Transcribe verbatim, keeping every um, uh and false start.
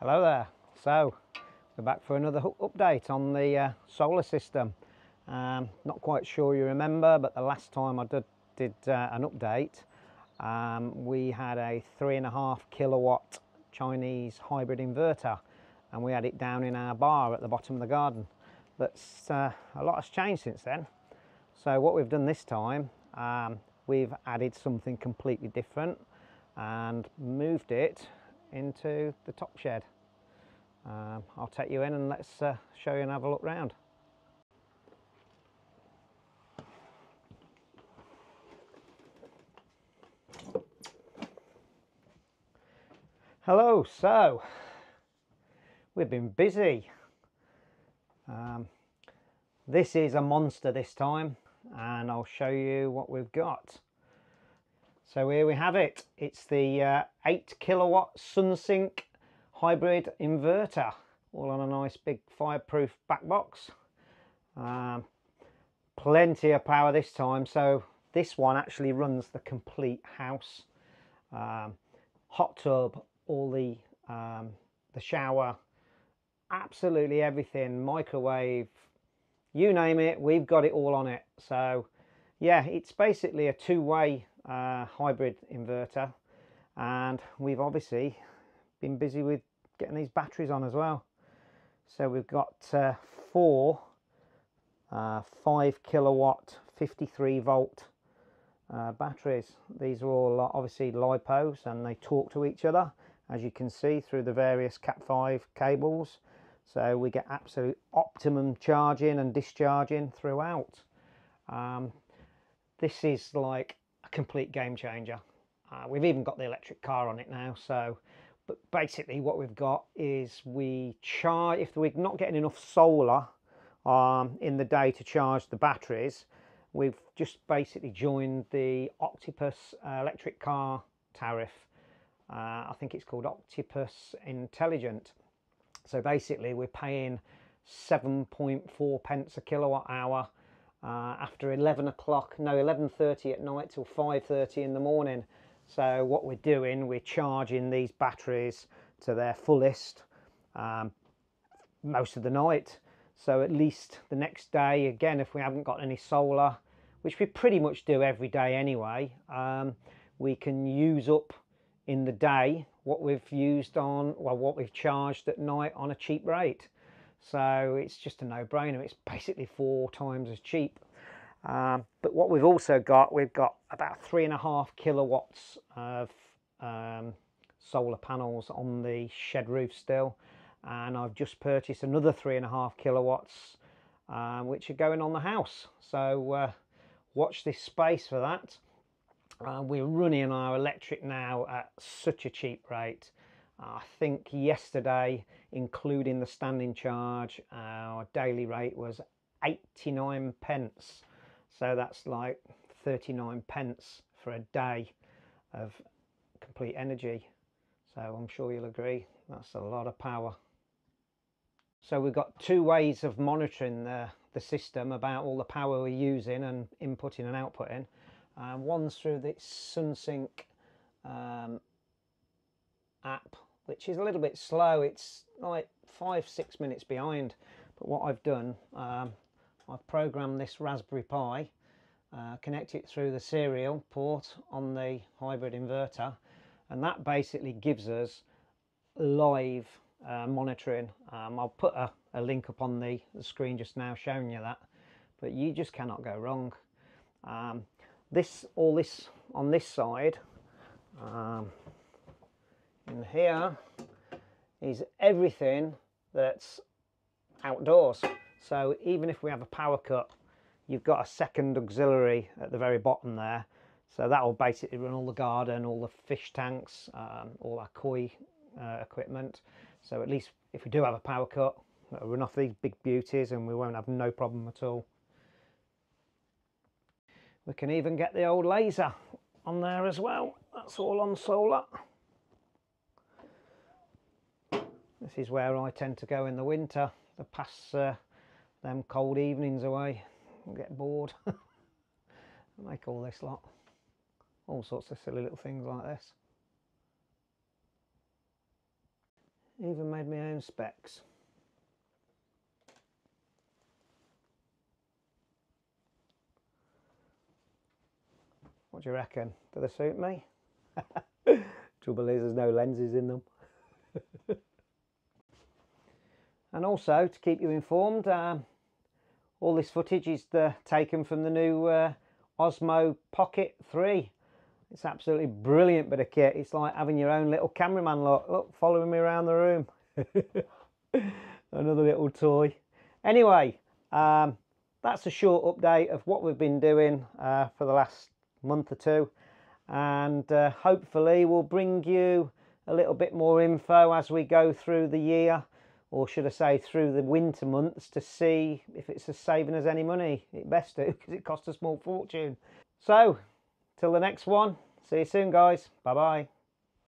Hello there. So we're back for another update on the uh, solar system. Um, not quite sure you remember, but the last time I did, did uh, an update, um, we had a three and a half kilowatt Chinese hybrid inverter, and we had it down in our bar at the bottom of the garden. But uh, a lot has changed since then. So what we've done this time, um, we've added something completely different and moved it into the top shed. Um, I'll take you in and let's uh, show you and have a look round. Hello, so we've been busy. Um, this is a monster this time, and I'll show you what we've got. So here we have it. It's the uh, eight kilowatt Sunsynk hybrid inverter, all on a nice big fireproof back box. Um, plenty of power this time. So this one actually runs the complete house, um, hot tub, all the um, the shower, absolutely everything, microwave, you name it, we've got it all on it. So yeah, it's basically a two-way Uh, hybrid inverter, and we've obviously been busy with getting these batteries on as well. So we've got uh, four uh, five kilowatt fifty-three volt uh, batteries. These are all obviously lipos, and they talk to each other, as you can see, through the various cat five cables, so we get absolute optimum charging and discharging throughout. Um, this is like complete game changer. Uh, we've even got the electric car on it now. So, but basically what we've got is we charge, if we're not getting enough solar um, in the day to charge the batteries, we've just basically joined the Octopus uh, electric car tariff. Uh, I think it's called Octopus Intelligent. So basically we're paying seven point four pence a kilowatt hour Uh, after eleven o'clock, no, eleven thirty at night till five thirty in the morning. So what we're doing, we're charging these batteries to their fullest um, most of the night. So at least the next day, again, if we haven't got any solar, which we pretty much do every day anyway, um, we can use up in the day what we've used on, well, what we've charged at night on a cheap rate. So it's just a no-brainer. It's basically four times as cheap. Um, but what we've also got, we've got about three and a half kilowatts of um, solar panels on the shed roof still, and I've just purchased another three and a half kilowatts um, which are going on the house. So uh, watch this space for that. Uh, we're running our electric now at such a cheap rate. I think yesterday, including the standing charge, our daily rate was eighty-nine pence. So that's like thirty-nine pence for a day of complete energy. So I'm sure you'll agree, that's a lot of power. So we've got two ways of monitoring the, the system about all the power we're using and inputting and outputting. Um, one's through the Sunsynk um, app, which is a little bit slow. It's like five, six minutes behind. But what I've done, um, I've programmed this Raspberry Pi, uh, connect it through the serial port on the hybrid inverter, and that basically gives us live uh, monitoring. Um, I'll put a, a link up on the, the screen just now showing you that, but you just cannot go wrong. Um, this, all this on this side, um, and here is everything that's outdoors. So even if we have a power cut, you've got a second auxiliary at the very bottom there. So that will basically run all the garden, all the fish tanks, um, all our koi uh, equipment. So at least if we do have a power cut, it'll run off these big beauties and we won't have no problem at all. We can even get the old laser on there as well. That's all on solar. This is where I tend to go in the winter, to pass uh, them cold evenings away and get bored. Make all this lot, all sorts of silly little things like this. Even made my own specs. What do you reckon? Do they suit me? Trouble is, there's no lenses in them. And also, to keep you informed, um, all this footage is the, taken from the new uh, Osmo Pocket three. It's absolutely brilliant bit of kit. It's like having your own little cameraman look, look following me around the room. Another little toy. Anyway, um, that's a short update of what we've been doing uh, for the last month or two. And uh, hopefully we'll bring you a little bit more info as we go through the year, or should I say through the winter months, to see if it's as saving us any money. It best do, because it costs a small fortune. So, till the next one, see you soon guys, bye bye.